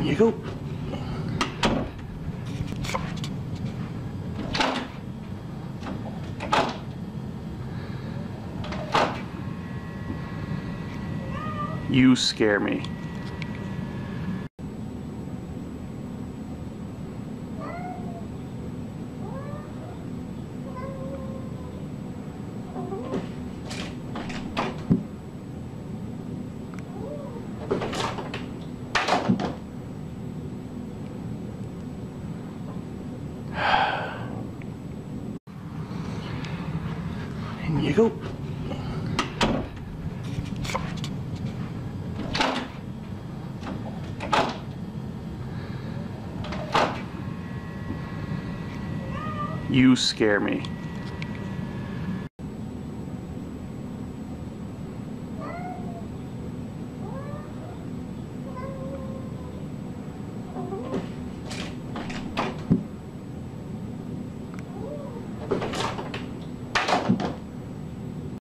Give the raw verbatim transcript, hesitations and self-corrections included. in you go. You scare me. In you go. You scare me.